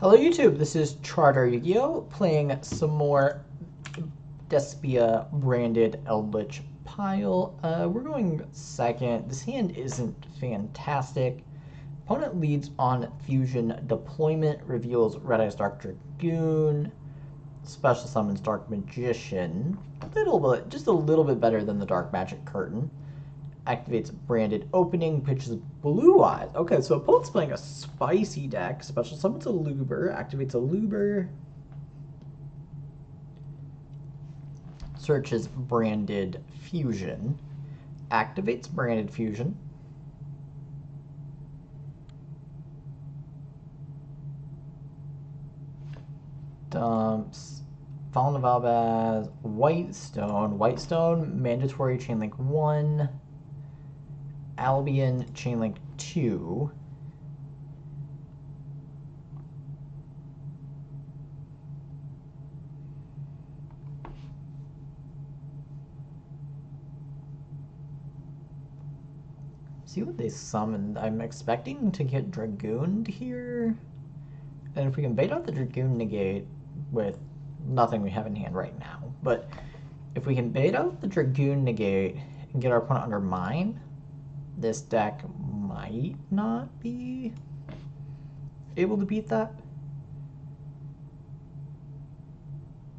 Hello YouTube, this is ChardarYGO playing some more Despia branded Eldlich pile. We're going second. This hand isn't fantastic. Opponent leads on Fusion Deployment, reveals Red-Eyes Dark Dragoon, special summons Dark Magician. Just a little bit better than the Dark Magic Curtain. Activates Branded Opening, pitches Blue Eyes. Okay, so opponent's playing a spicy deck. Special summons Aluber, activates Aluber. Searches Branded Fusion. Activates Branded Fusion. Dumps Fallen of Albaz, White Stone. White Stone, mandatory Chainlink 1. Albion, Chainlink 2. See what they summoned. I'm expecting to get Dragooned here. And if we can bait out the Dragoon Negate with nothing we have in hand right now, but if we can bait out the Dragoon Negate and get our opponent under mine, this deck might not be able to beat that.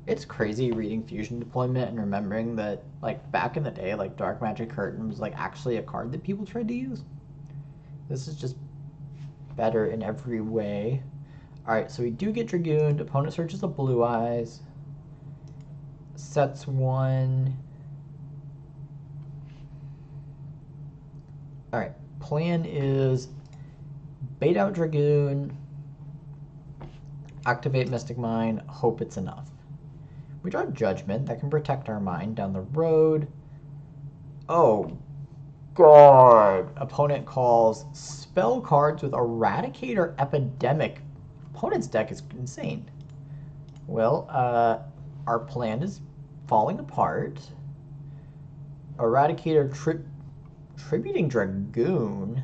It's crazy reading Fusion Deployment and remembering that, like, back in the day, like, Dark Magic Curtain was, like, actually a card that people tried to use. This is just better in every way. Alright, so we do get Dragooned. Opponent searches the Blue Eyes. Sets one. Alright, plan is bait out Dragoon, activate Mystic Mine, hope it's enough. We draw Judgment, that can protect our mine down the road. Oh, God. Opponent calls spell cards with Eradicator Epidemic. Opponent's deck is insane. Well, our plan is falling apart. Eradicator Tributing Dragoon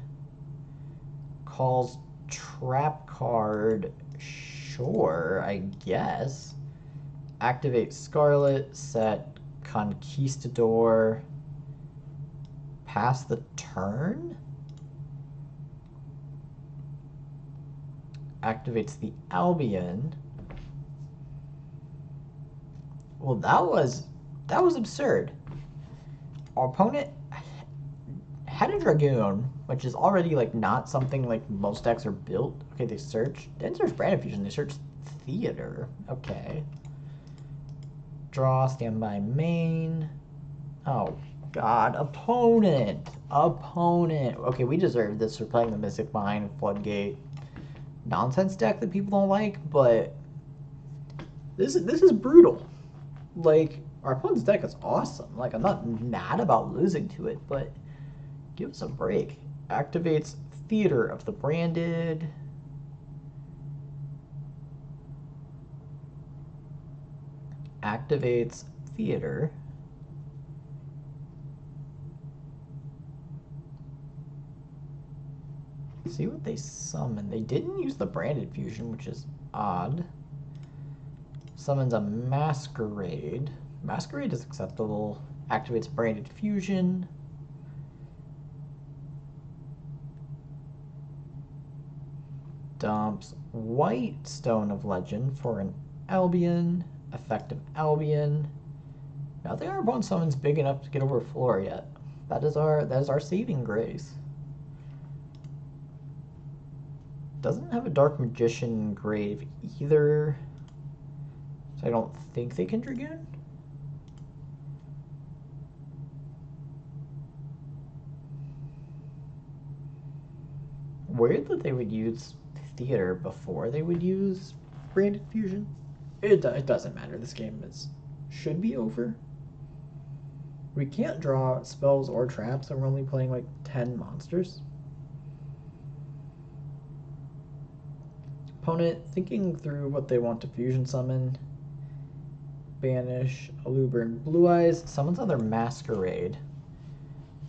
calls trap card, sure, I guess. Activate Scarlet, set Conquistador, pass the turn. Activates the Albion. Well, that was absurd. Our opponent had a Dragoon, which is already, like, not something, like, most decks are built. Okay, they didn't search Branded Fusion, they searched Theater. Okay. Draw, standby, main. Oh, God. Opponent. Okay, we deserve this for playing the Mystic Mine, Floodgate, nonsense deck that people don't like, but this is brutal. Like, our opponent's deck is awesome. Like, I'm not mad about losing to it, but give us a break. Activates Theater of the Branded. Activates Theater. See what they summon. They didn't use the Branded Fusion, which is odd. Summons a Masquerade. Masquerade is acceptable. Activates Branded Fusion. Dumps White Stone of Legend for an Albion, effective Albion. Nothing our opponent summons big enough to get over Fleur yet. That is our saving grace. Doesn't have a Dark Magician grave either, so I don't think they can Dragoon. Weird that they would use Theater before they would use Branded Fusion. It doesn't matter. This game should be over. We can't draw spells or traps, and we're only playing like 10 monsters. Opponent thinking through what they want to Fusion summon. Banish Aluber and Blue Eyes. Summons another Masquerade.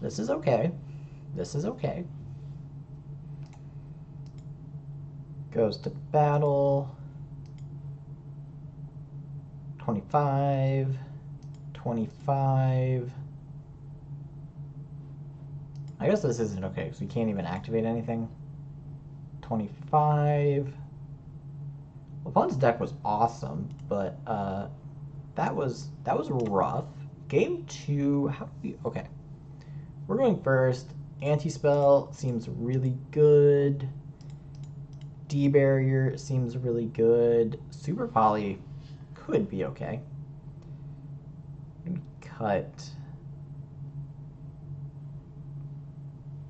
This is okay. goes to battle. 25, 25. I guess this isn't okay because we can't even activate anything. 25. Opponent's deck was awesome, but that was rough. Game two. How do we? Okay, we're going first. Anti-spell seems really good. D Barrier seems really good. Super Poly could be okay. Cut.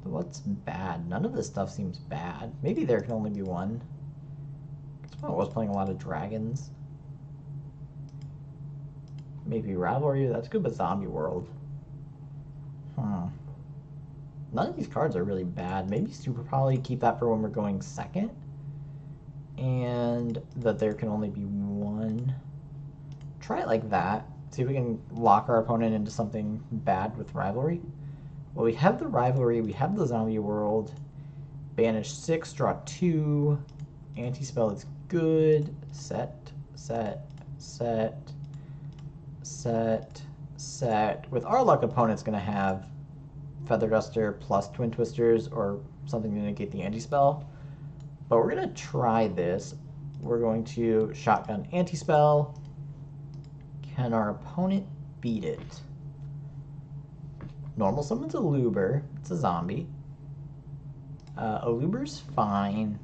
What's bad? None of this stuff seems bad. Maybe there can only be one. I was playing a lot of dragons. Maybe Rivalry, that's good, but Zombie World. None of these cards are really bad. Maybe Super Poly, keep that for when we're going second. And that there can only be one. Try it like that. See if we can lock our opponent into something bad with Rivalry. Well, we have the Rivalry, we have the Zombie World. Banish 6, draw 2. Anti-spell is good. Set, set, set, set, set. With our luck, opponent's going to have Feather Duster plus Twin Twisters or something to negate the anti-spell. But we're going to try this. We're going to shotgun anti-spell. Can our opponent beat it? Normal summon's Aluber. It's a zombie. Aluber's fine.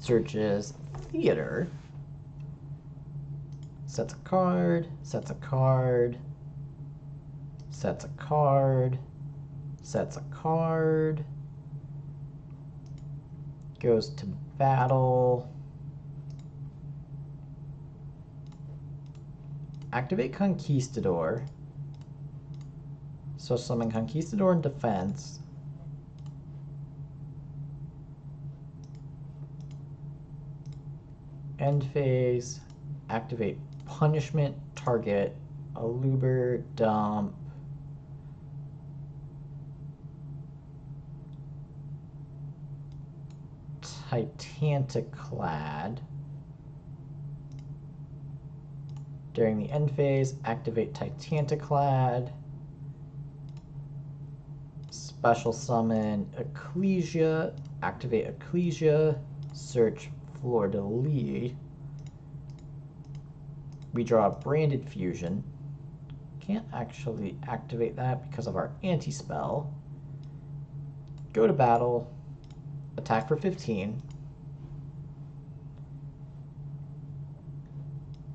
Searches theater. Sets a card. Sets a card. Sets a card. Sets a card. Goes to battle. Activate Conquistador. So summon Conquistador in defense. End phase. Activate punishment. Target. Aluber. Dump. Titaniclad. During the end phase, activate Titaniclad. Special summon Ecclesia. Activate Ecclesia. Search Fleur de Lee. We draw a branded fusion. Can't actually activate that because of our anti-spell. Go to battle. Attack for 15.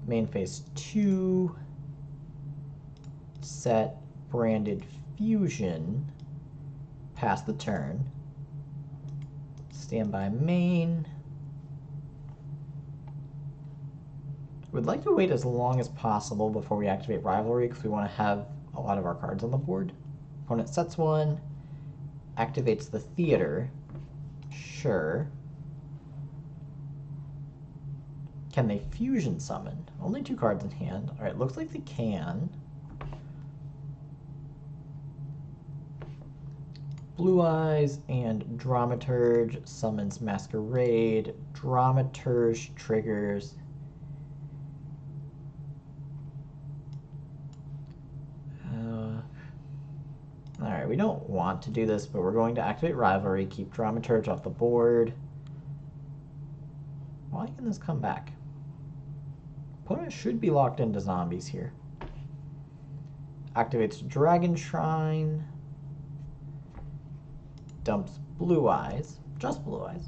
Main phase 2, set branded fusion, pass the turn, standby main. Would like to wait as long as possible before we activate rivalry because we want to have a lot of our cards on the board. Opponent sets one, activates the theater, sure. Can they fusion summon? Only 2 cards in hand. Alright, looks like they can. Blue Eyes and Dramaturge summons Masquerade. Dramaturge triggers. Alright, we don't want to do this, but we're going to activate Rivalry, keep Dramaturge off the board. Why can this come back? Opponent should be locked into zombies here. Activates Dragon Shrine. Dumps Blue Eyes. Just Blue Eyes.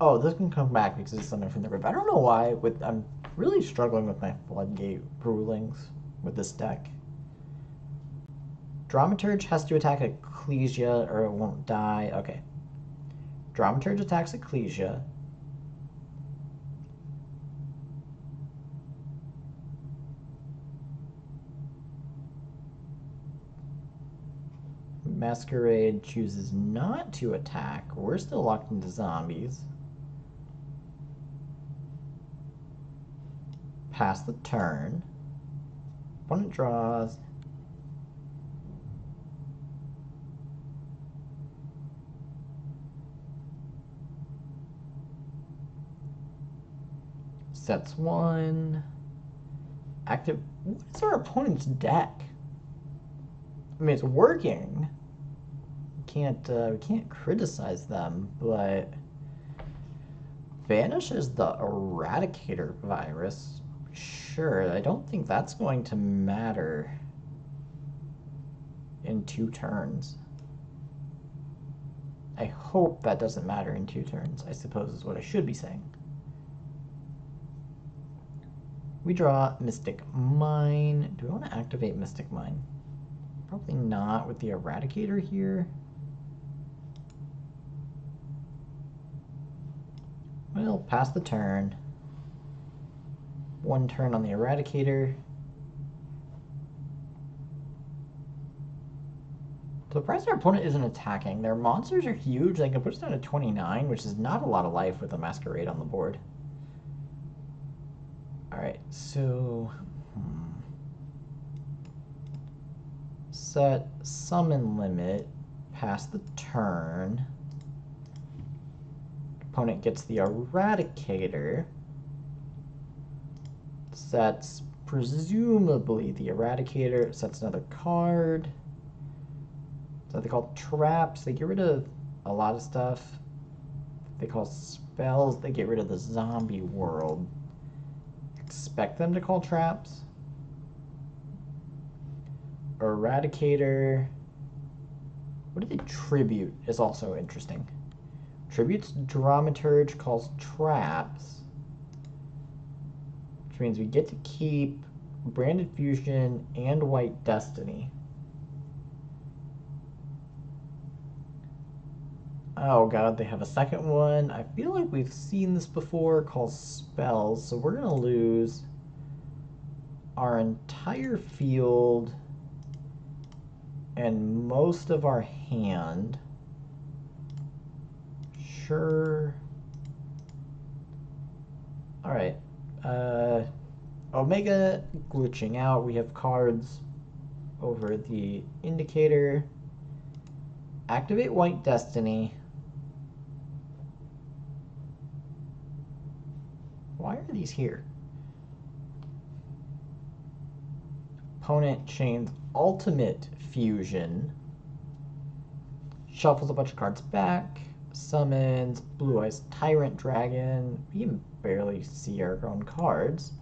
Oh, this can come back because it's something from the grip. I don't know why. I'm really struggling with my floodgate rulings with this deck. Dramaturge has to attack Ecclesia or it won't die. Okay. Dramaturge attacks Ecclesia. Masquerade chooses not to attack. We're still locked into zombies. pass the turn. Opponent draws. Sets one. Active. What is our opponent's deck? I mean, it's working. We can't criticize them, but vanishes the Eradicator virus. Sure, I don't think that's going to matter in 2 turns. I hope that doesn't matter in 2 turns, I suppose is what I should be saying. We draw Mystic Mine. Do we want to activate Mystic Mine? Probably not with the Eradicator here. Well, pass the turn. 1 turn on the Eradicator. Surprised our opponent isn't attacking. Their monsters are huge. They can push down to 29, which is not a lot of life with a Masquerade on the board. Alright, so... Set summon limit, pass the turn. Opponent gets the Eradicator. Sets presumably the Eradicator. Sets another card. So they call traps. They get rid of a lot of stuff. They call spells. They get rid of the Zombie World. Expect them to call traps. Eradicator. What do they tribute is also interesting. Tributes Dramaturge, calls traps, which means we get to keep Branded Fusion and White Destiny. Oh god, they have a second one. I feel like we've seen this before, called spells, so we're gonna lose our entire field and most of our hand. Sure. Alright. Omega glitching out. We have cards over the indicator. Activate White Destiny. Why are these here? Opponent chains Ultimate Fusion, shuffles a bunch of cards back, summons Blue Eyes Tyrant Dragon. We can barely see our own cards.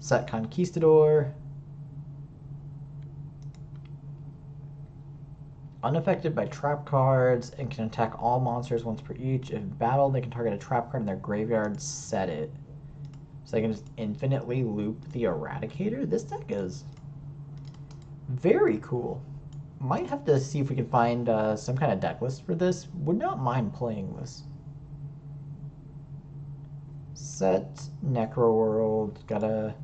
Set Conquistador. Unaffected by trap cards and can attack all monsters once per each. If battled, they can target a trap card in their graveyard. Set it. So they can just infinitely loop the Eradicator. This deck is very cool. Might have to see if we can find some kind of deck list for this. Would not mind playing this. Set Necroworld. Gotta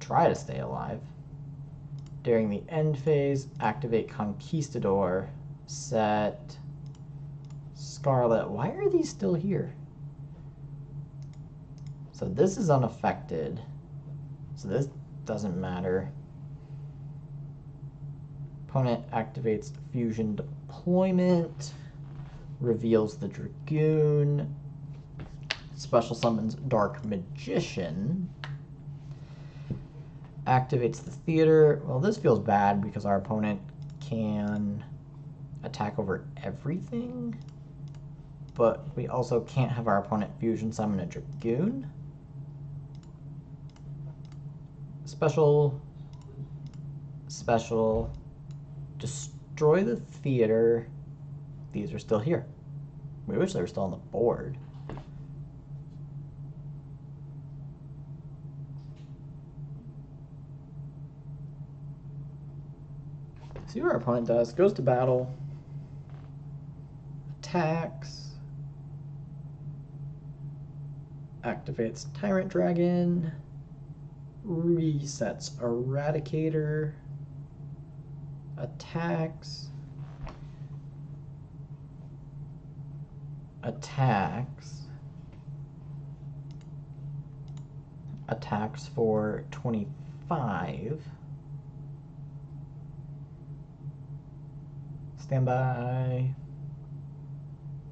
try to stay alive. During the end phase, activate Conquistador. Set Scarlet. Why are these still here? So this is unaffected. So this doesn't matter. Opponent activates Fusion Deployment. Reveals the Dragoon. Special summons Dark Magician. Activates the Theater. Well, this feels bad because our opponent can attack over everything. But we also can't have our opponent Fusion summon a Dragoon. Special, destroy the Theater. These are still here. We wish they were still on the board. See what our opponent does. Goes to battle, attacks, activates Tyrant Dragon, resets Eradicator, attacks, attacks for 25. Stand by.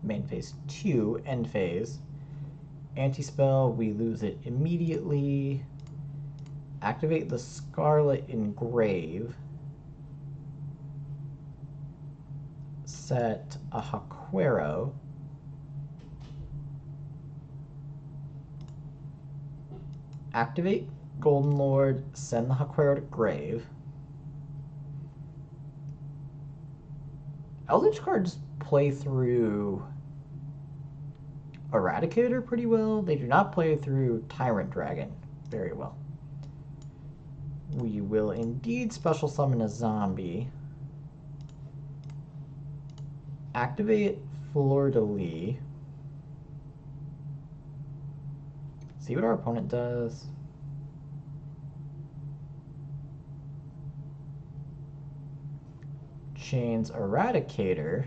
Main phase 2, end phase. Anti-spell, we lose it immediately. Activate the Scarlet Engrave. Set a Haqero. Activate Golden Lord, send the Haqero to Grave. Eldlich cards play through Eradicator pretty well. They do not play through Tyrant Dragon very well. We will indeed special summon a zombie. Activate Fleur de Lee. See what our opponent does. Chains Eradicator.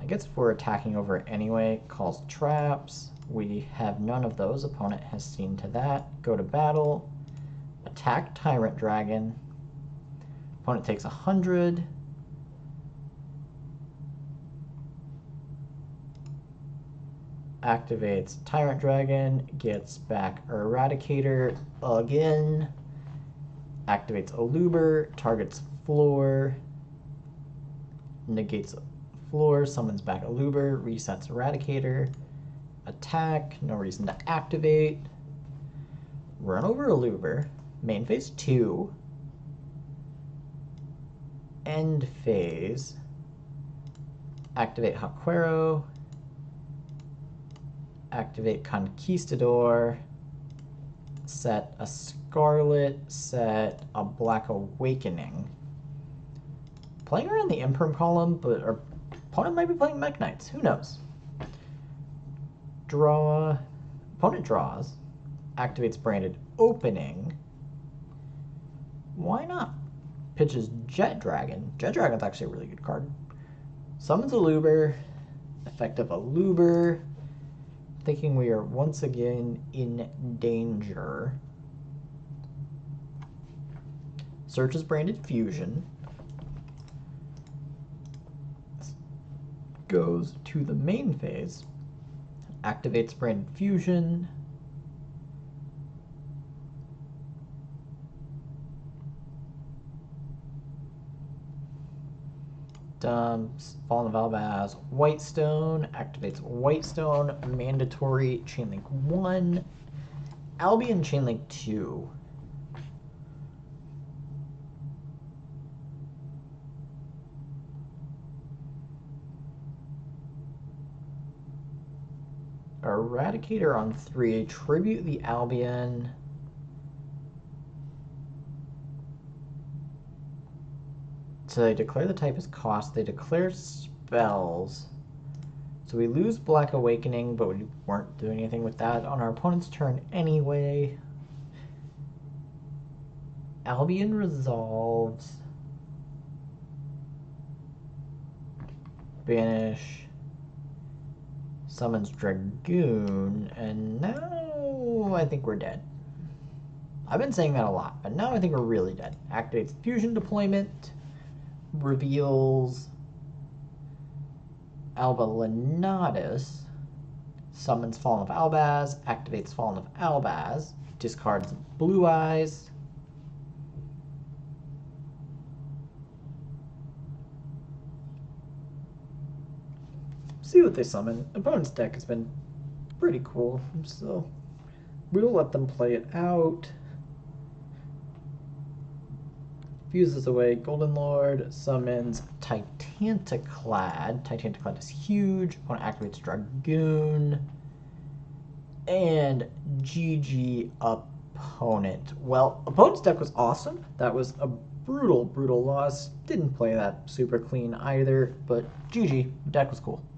I guess if we're attacking over it anyway, calls traps. We have none of those. Opponent has seen to that. Go to battle. Attack Tyrant Dragon. Opponent takes 100. Activates Tyrant Dragon, gets back Eradicator again. Activates Aluber, targets Floor, negates Floor, summons back Aluber, resets Eradicator. Attack, no reason to activate. Run over Aluber. Main phase 2. End phase. Activate Haqero. Activate Conquistador, set a Scarlet, set a Black Awakening. Playing around the Imperm column, but our opponent might be playing Mech Knights, who knows? Draw, opponent draws, activates Branded Opening. Why not? Pitches Jet Dragon. Jet Dragon's actually a really good card. Summons Aluber, effective Aluber. Thinking we are once again in danger. Searches Branded Fusion. Goes to the main phase. Activates Branded Fusion. Dumps Fallen of Albaz, White Stone, activates White Stone, mandatory Chainlink 1, Albion Chainlink 2. Eradicator on 3, tribute the Albion. So they declare the type as cost, they declare spells. So we lose Black Awakening, but we weren't doing anything with that on our opponent's turn anyway. Albion resolves. Banish. Summons Dragoon, and now I think we're dead. I've been saying that a lot, but now I think we're really dead. Activates Fusion Deployment. Reveals Albalinatus, summons Fallen of Albaz, activates Fallen of Albaz, discards Blue Eyes, see what they summon. Opponent's deck has been pretty cool, so we'll let them play it out. Fuses away Golden Lord, summons Titaniclad. Titaniclad is huge. Opponent activates Dragoon. And GG opponent. Well, opponent's deck was awesome. That was a brutal, brutal loss. Didn't play that super clean either, but GG, deck was cool.